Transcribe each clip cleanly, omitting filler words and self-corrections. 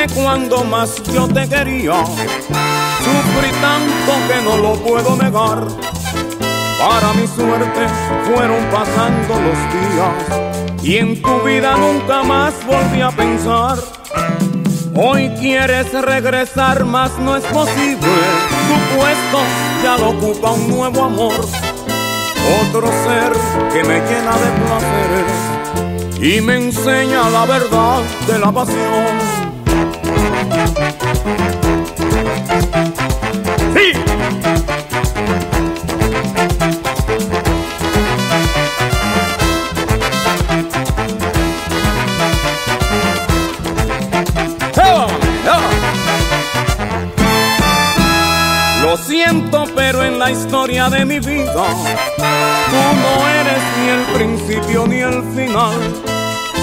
amarte cuando más yo te quería. Sufrí tanto que no lo puedo negar. Para mi suerte fueron pasando los días y en tu vida nunca más volví a pensar. Hoy quieres regresar, mas no es posible. Tu puesto ya lo ocupa un nuevo amor, otro ser que me llena de placeres y me enseña la verdad de la pasión. Pero en la historia de mi vida, tú no eres ni el principio ni el final.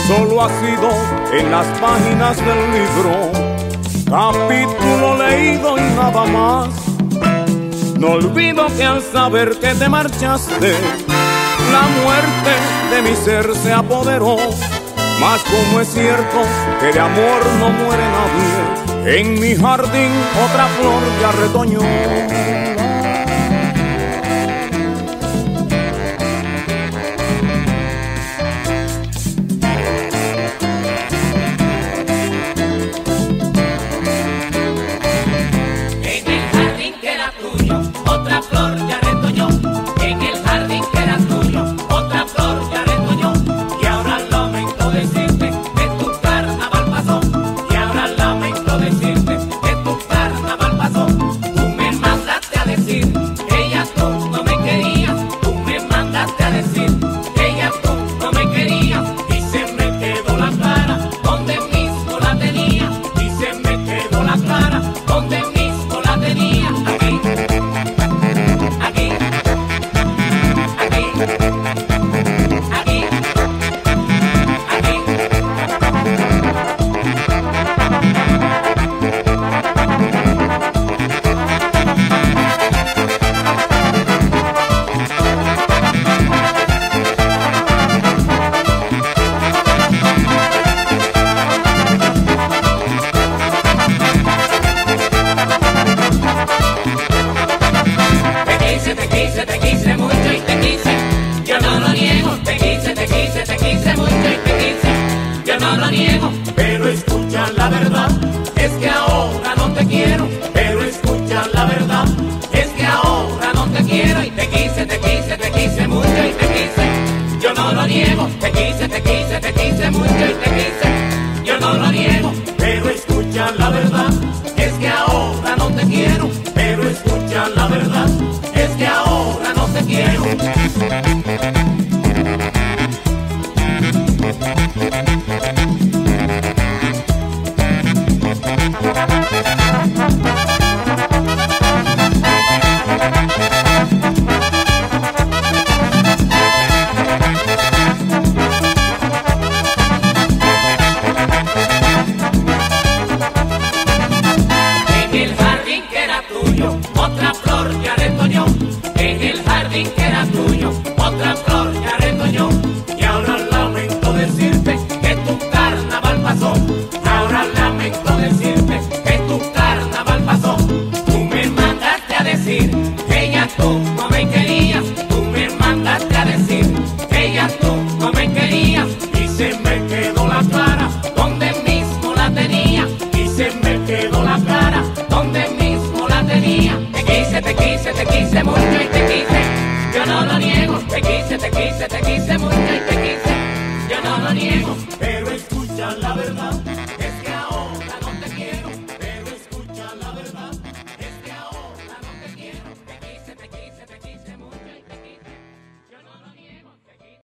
Solo has sido en las páginas del libro, capítulo leído y nada más. No olvido que al saber que te marchaste, la muerte de mi ser se apoderó. Mas como es cierto que de amor no muere nadie, en mi jardín otra flor ya retoñó. Te quise mucho y te quise, yo no lo niego, pero escucha la verdad.